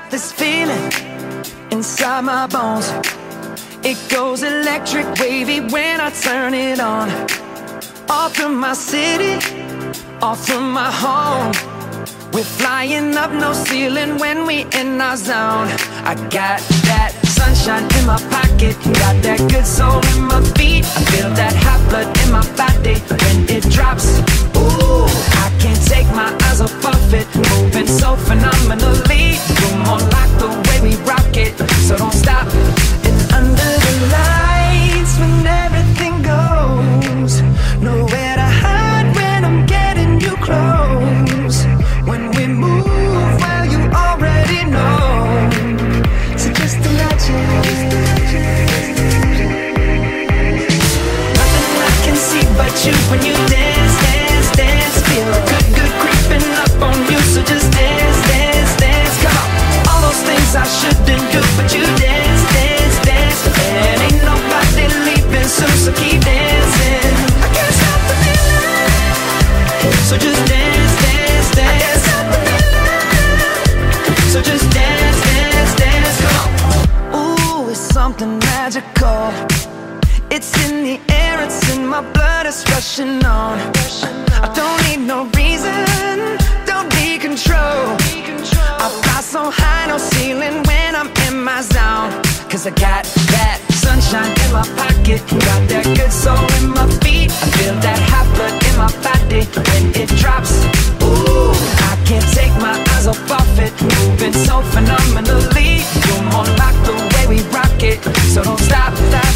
got this feeling inside my bones. It goes electric wavy when I turn it on. Off from my city, off from my home. We're flying up, no ceiling when we in our zone. I got that sunshine in my pocket, got that good soul in my feet. I feel that hot blood in my body when it drops. Ooh, I can't take my eyes off of it, moving so phenomenally. Room on lock, the way we rock it, so don't stop. And under the lights when everything goes nowhere. When you dance, dance, dance, feel the good, good creeping up on you. So just dance, dance, dance, come on. All those things I shouldn't do, but you dance, dance, dance, and ain't nobody leaving soon, so keep dancing. I can't stop the feeling, so just dance, dance, dance. I can't stop the feeling, so just dance, dance, dance, come on. Ooh, it's something magical. It's in the air, it's in my blood, it's rushing on. I don't need no reason, don't need control. I fly so high, no ceiling when I'm in my zone. Cause I got that sunshine in my pocket, got that good soul in my feet. I feel that hot blood in my body when it drops. Ooh, I can't take my eyes off of it, moving so phenomenally. You're more like the way we rock it, so don't stop that.